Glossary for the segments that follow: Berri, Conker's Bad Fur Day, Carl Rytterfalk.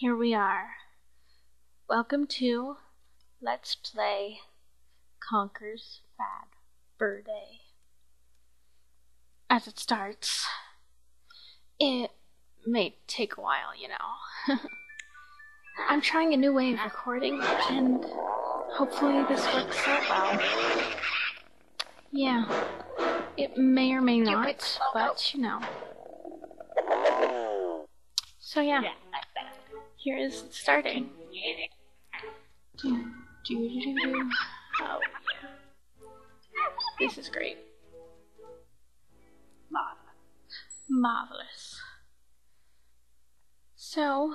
Here we are. Welcome to Let's Play Conker's Bad Fur Day. As it starts, it may take a while, you know. I'm trying a new way of recording, and hopefully this works out well. Yeah, it may or may not, but you know. So yeah. Here is it starting. Do. Oh yeah. This is great. Marvelous. So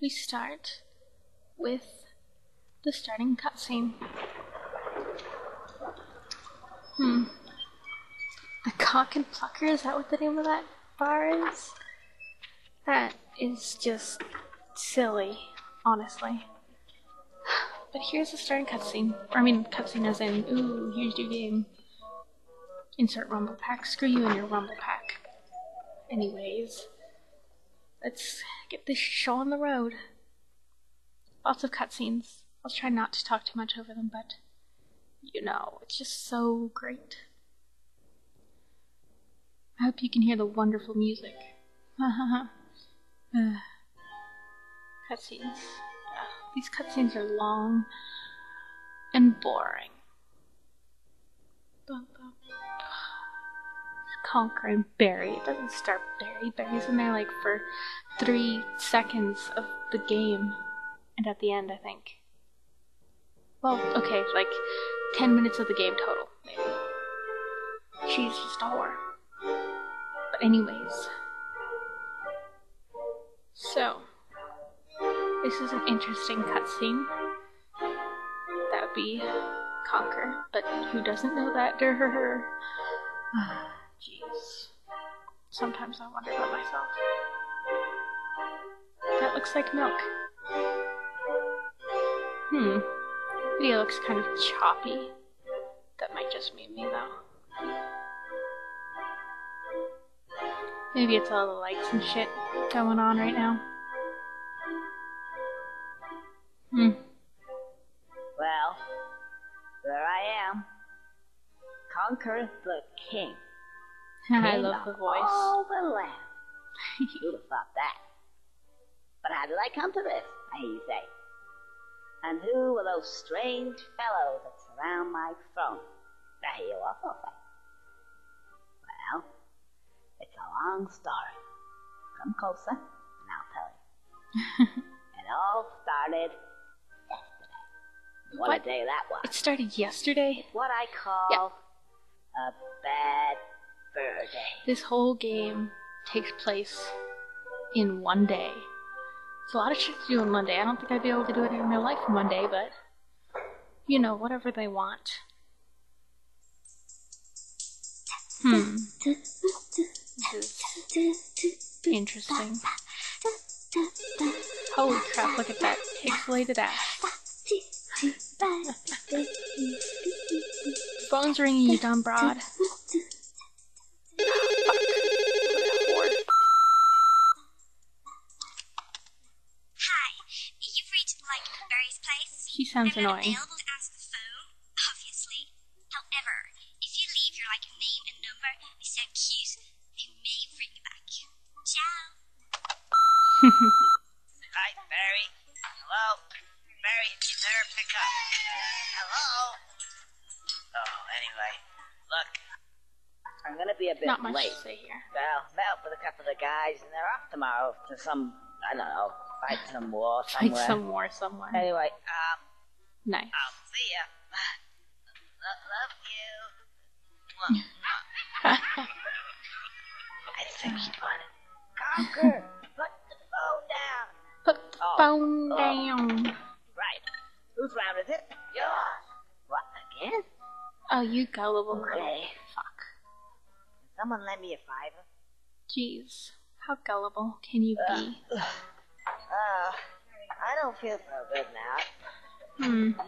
we start with the starting cutscene. The Cock and Plucker, is that what the name of that bar is? That is just silly, honestly. But here's the starting cutscene. I mean, cutscene as in, ooh, here's your game. Insert rumble pack. Screw you and your rumble pack. Anyways, let's get this show on the road. Lots of cutscenes. I'll try not to talk too much over them, but you know, it's just so great. I hope you can hear the wonderful music. Cutscenes. These cutscenes are long and boring. Conker and Berri. It doesn't start Berri. Berri's in there like for 3 seconds of the game, and at the end, I think. Well, okay, like 10 minutes of the game total, maybe. She's just a whore. But anyways, so. This is an interesting cutscene. That would be Conker, but who doesn't know that? Jeez. Sometimes I wonder about myself. That looks like milk. The video looks kind of choppy. That might just mean me, though. Maybe it's all the lights and shit going on right now. Well, there I am. Conker the King. I love the voice. All the land. You'd have thought that. But how did I come to this, I hear you say? And who are those strange fellows that surround my throne? I hear you also say. Well, it's a long story. Come closer, and I'll tell you. It all started. What a day that was. It started yesterday? What I call a bad fur day. This whole game takes place in one day. It's a lot of shit to do in one day. I don't think I'd be able to do it in real life in one day, but you know, whatever they want. Interesting. Holy crap, look at that pixelated ass. Phone's ringing, you dumb broad. Hi, you've reached Light Berri's place. She sounds annoying. I'm not available to answer the phone, obviously. However, if you leave your name and number with some cues, I may ring you back. Ciao. Hi, Berri. Hello. Berri, if you're there, pick up. Hello. Oh, anyway, look. I'm gonna be a bit late. Not much to say here. Well, met up with a couple of guys, and they're off tomorrow to some, I don't know, fight some war somewhere. Anyway, nice. I'll see ya. Love you. I think she wanted Conker. Put the phone down. Put the phone down. Right. Whose round is it? Yours. What again? Oh, you gullible girl. Okay. Fuck. Can someone lend me a $5? Jeez, how gullible can you be? I don't feel so good now.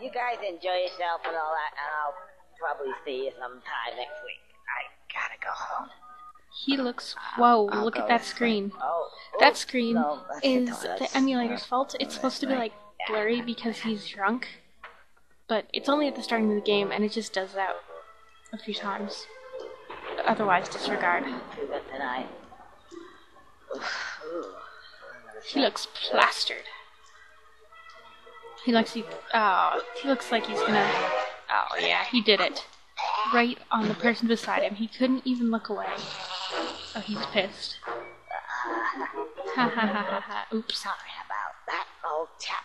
You guys enjoy yourself and all that, and I'll probably see you sometime next week. I gotta go home. He looks. Whoa! Look at that screen. That screen is the emulator's fault. It's supposed to be like blurry because he's drunk, but it's only at the starting of the game, and it just does that a few times. Otherwise, disregard. He looks plastered. He looks. He looks like he's gonna. Oh yeah, he did it. Right on the person beside him. He couldn't even look away. Oh, he's pissed. Ha ha ha ha ha. Oops. Sorry about that, old chap.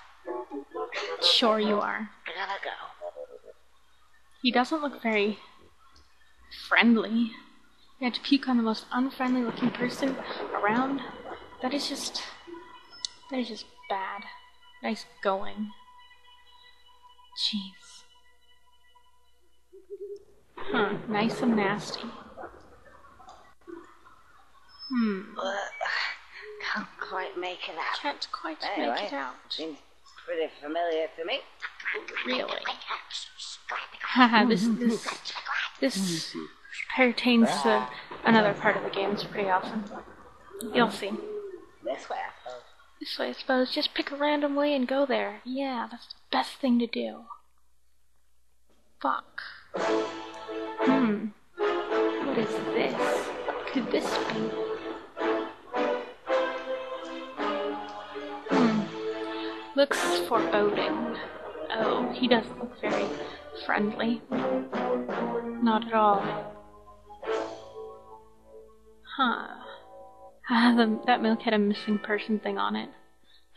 Sure you are. I gotta go. He doesn't look very friendly. You had to puke on the most unfriendly looking person around. That is just bad. Nice going. Jeez. Huh, nice and nasty. Can't quite make it out. Can't quite make it out. Seems pretty familiar to me. Really? Haha, this pertains to another part of the game pretty often. You'll see. This way, I suppose. Just pick a random way and go there. Yeah, that's the best thing to do. Fuck. What is this? Could this be? Looks foreboding. Oh, he doesn't look very friendly. Not at all. Huh. That milk had a missing person thing on it.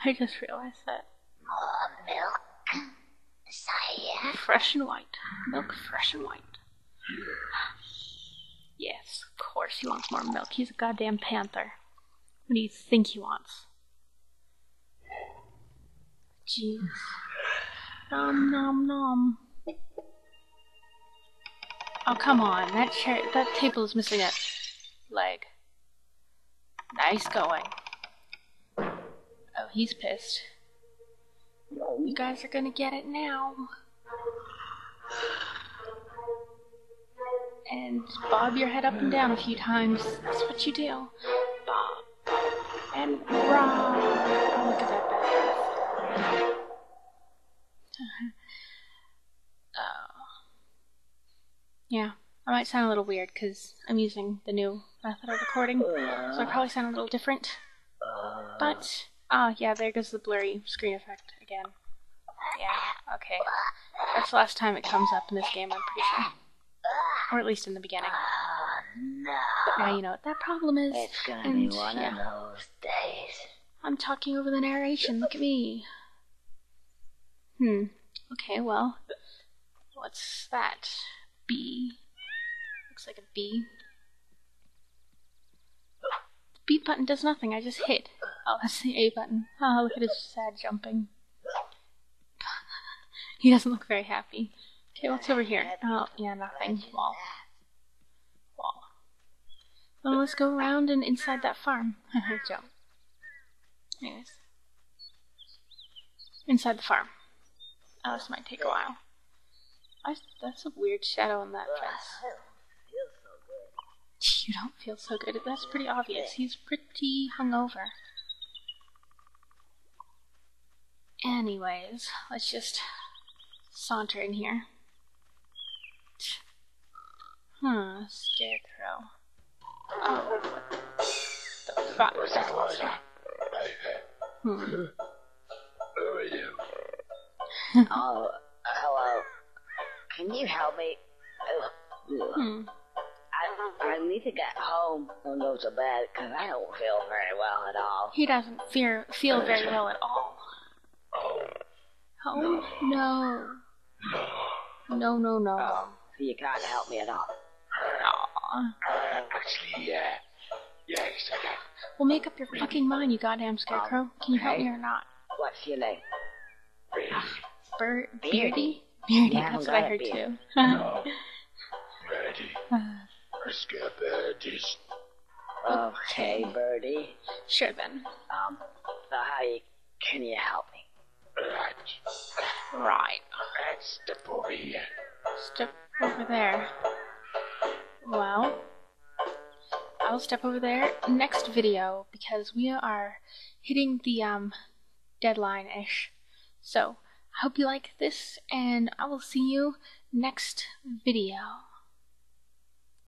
I just realized that. Oh, milk. Say, fresh and white. Milk, fresh and white. Yes, of course he wants more milk. He's a goddamn panther. What do you think he wants? Jeez. Nom nom nom. Oh, come on. That chair, that table is missing a leg. Nice going. Oh, he's pissed. You guys are gonna get it now. And bob your head up and down a few times. That's what you do. Bob. And rock. Oh, look at that badass. Yeah, I might sound a little weird because I'm using the new method of recording. So I probably sound a little different. But, yeah, there goes the blurry screen effect again. Yeah, okay. That's the last time it comes up in this game, I'm pretty sure. Or at least in the beginning. No. But now you know what that problem is. It's gonna be one of those days. I'm talking over the narration. Look at me. Okay, well. What's that? B. Looks like a B. The B button does nothing. I just hit. Oh, that's the A button. Oh, look at his sad jumping. He doesn't look very happy. Okay, what's over here? Oh, yeah, nothing. Wall. Well, let's go around and inside that farm. Jump. Anyways. Inside the farm. Oh, this might take a while. That's a weird shadow on that face. You don't feel so good. That's pretty obvious. He's pretty hungover. Anyways, let's just saunter in here. Huh, scarecrow. Oh, what the fuck was that? Who are you? Oh, hello. Can you help me? I need to get home and go to bed because I don't feel very well at all. He doesn't feel very well at all. Oh, no. So you can't help me at all. Actually, yeah. Yes, I can. Well, make up your fucking mind, you goddamn scarecrow. Can you help me or not? What's your name? Beardy? Beardy, yeah, that's what I heard too. No. Beardy. Birdies. Okay, Birdie. Sure then. So can you help me? Right. Step over here. Step over there. Well, I'll step over there next video because we are hitting the deadline-ish. So I hope you like this, and I will see you next video.